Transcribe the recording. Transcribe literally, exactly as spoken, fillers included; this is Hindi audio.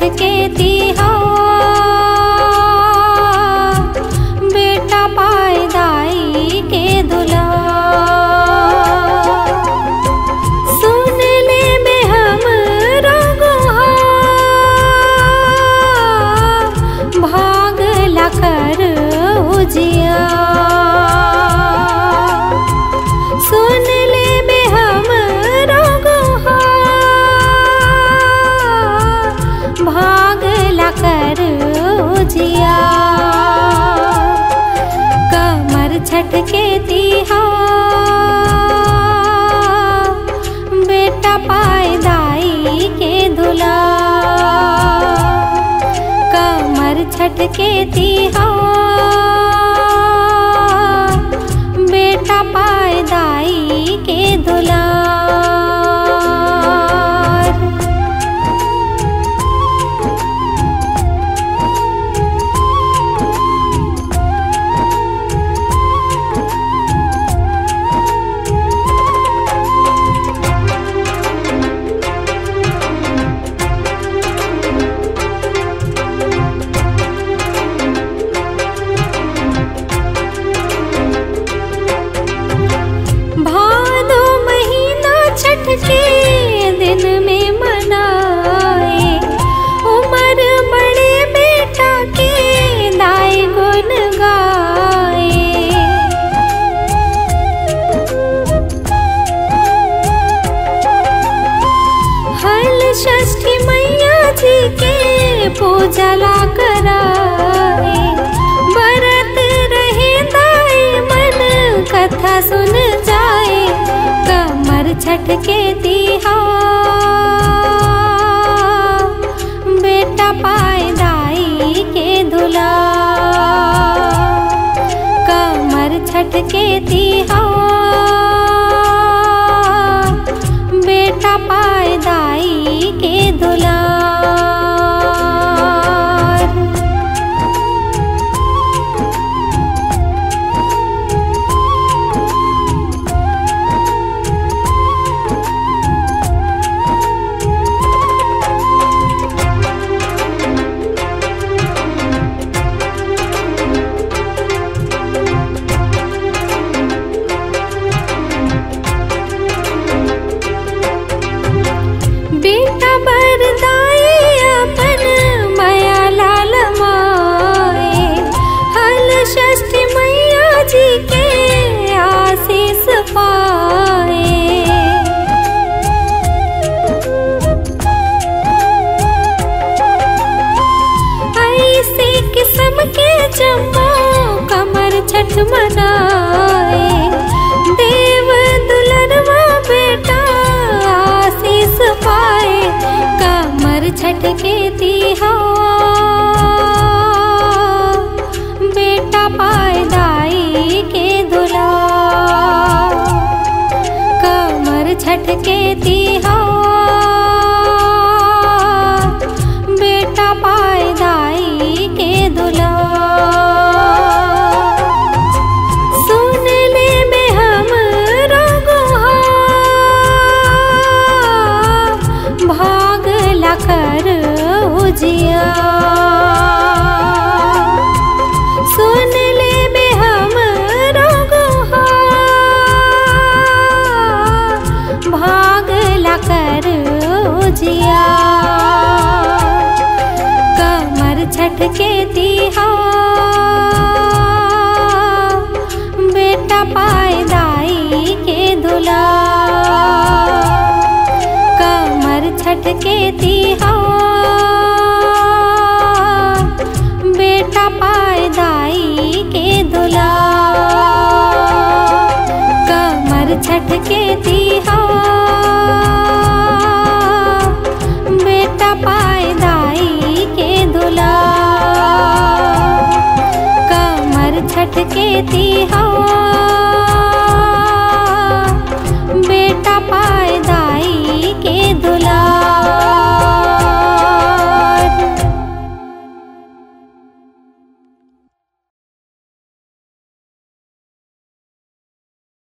मठ के तिहार, बेटा पाए दाई के दुलार। सुन ले में हमरा गुहार, भागला कर उजिया। सुन ले में हमरा गुहार, भागला कर उजिया। कमरछठ के तिहार, बेटा पाए दाई के दुलार। कमरछठ के तिहार, पाए दाई के दुलार। के दिन में मनाए उमर बड़े बेटा के दाई गुन गाए। हल षष्ठी मैया जी के पूजा ला कराए। बरत रहे दाई मन कथा सुन जाए। कमरछठ के तिहार, बेटा पाए दाई के दुलार। कमरछठ के तिहार, बेटा पाए दाई के दुलार। कमरछठ मनाए देव दुलरवा बेटा आशीष पाए। कमरछठ के तिहार, बेटा पाए दाई के दुलार। कमरछठ के तिहार, बेटा पाए दाई के दुलार। सुन ले में हमरा गुहार, भागला कर उजिया। कमरछठ के तिहार, बेटा पाए दाई के दुलार। कमरछठ के तिहार, बेटा पाए दाई के दुलार। कमरछठ के तिहार, बेटा पाए दाई के दुलार। कमरछठ के तिहार।